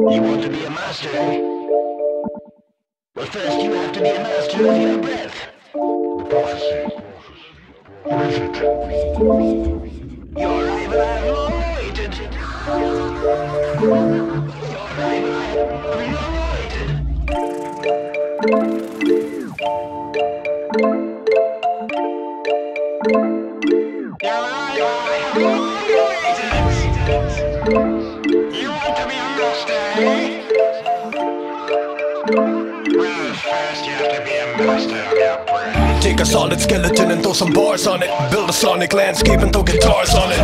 You want to be a master? Well, first you have to be a master of your breath. The prophecy. Your arrival I have long awaited. You want to be a master, eh? Well, first you have to be a master of your breath. Take a solid skeleton and throw some bars on it. Build a sonic landscape and throw guitars on it.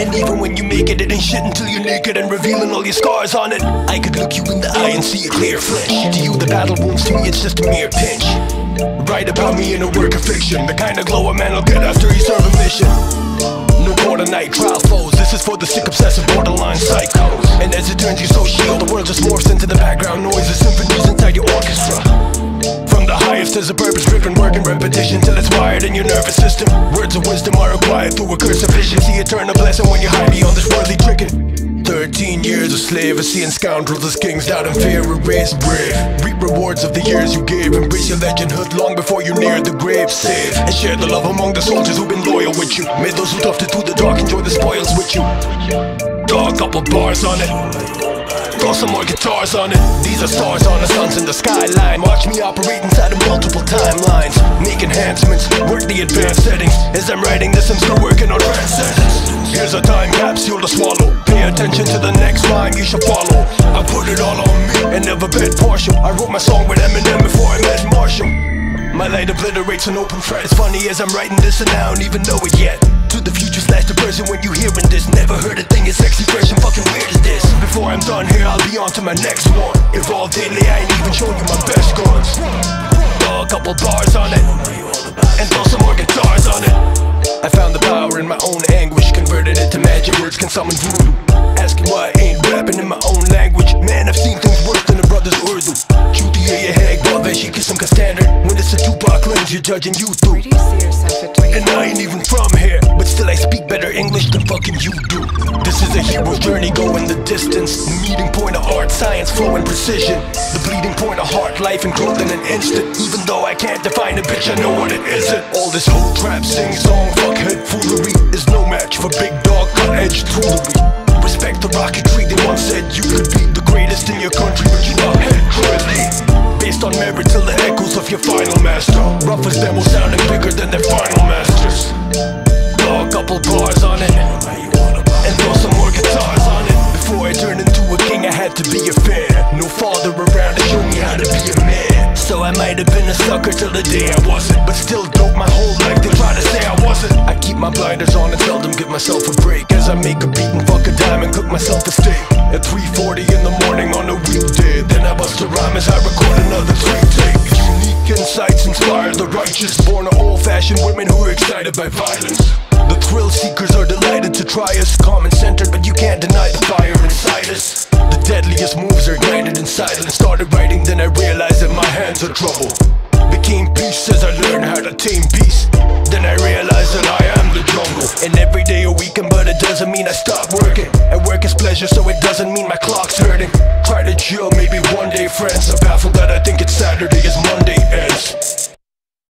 And even when you make it, it ain't shit until you're naked and revealing all your scars on it. I could look you in the eye and see a clear flinch. To you the battle wounds, to me it's just a mere pinch. Write about me in a work of fiction, the kind of glow a man'll get after he serve a mission. No more tonight, trial foes. This is for the sick, obsessive, borderline psychos. And as it turns you so shield, the world just morphs into the background noises, symphonies inside your orchestra. From the highest there's a purpose, driven work and repetition till it's wired in your nervous system. Words of wisdom are acquired through a curse of vision. See eternal blessing when you're high beyond this worldly tricking. 13 years a slave, a seeing scoundrels as kings, doubt and fear, erased brave. Reap rewards of the years you gave, embrace your legendhood long before you near the grave. Save and share the love among the soldiers who've been loyal with you. May those who toughed it through the dark enjoy the spoils with you. Throw a couple bars on it, throw some more guitars on it. These are stars on the suns in the skyline. Watch me operate inside of multiple timelines. Make enhancements, work the advanced settings. As I'm writing this I'm still working on rap sentence. Here's a time capsule to swallow. Pay attention to the next rhyme you should follow. I put it all on me and never been partial. I wrote my song with Eminem before I met Marshall. My light obliterates an open threat. It's funny as I'm writing this and I don't even know it yet. To the future slash the person when you hearing this. Never heard a thing, a sexy version, fucking weird is this. Before I'm done here I'll be on to my next one. Evolve daily, I ain't even showing you my best guns. Throw a couple bars on it and throw some more guitars on it. I found the power in my own anguish, converted it to magic. Words can summon voodoo. Asking why I ain't rapping in my own language. Man, I've seen things worse than a brother's Urdu. Chutiye ye hai baveshi kisam ka standard. When it's a Tupac lens, you're judging you too. And I ain't even from here, but still I speak better English than fucking you do. This is a hero's journey going the distance. The meeting point of art, science, flow and precision. The bleeding point of heart, life and growth in an instant. Even though I can't define a bitch, I know what it isn't. All this whole trap sing song fuckhead foolery is no match for big dog cut edge foolery. Respect the rocketry, they once said you could be the greatest in your country, but you're not head currently. Based on merit till the echoes of your final master. Roughest demo sounding bigger than their final masters. Throw a couple bars on it and throw some more guitars on it. Before I turned into a king I had to be a fan. No father around to show me how to be a man. So I might have been a sucker till the day I wasn't. But still dope my whole life, they try to say I wasn't. I keep my blinders on and seldom give myself a break. As I make a beat and fuck a dime and cook myself a steak. At 3:40 in the morning on a weekday, then I bust a rhyme as I record another 3 takes. Unique insights inspire the righteous, born of old-fashioned women who are excited by violence. The thrill seekers are delighted to try us. Common-centered, but you can't deny the fire inside us. The deadliest moves are ignited in silence. Started writing, then I realized that my hands are trouble. Became peace as I learned how to tame peace. Then I realized that I am the jungle. And every day a weekend, but it doesn't mean I stop working. At work is pleasure, so it doesn't mean my clock's hurting. Try to chill, maybe one day friends are baffled that I think it's Saturday as Monday ends.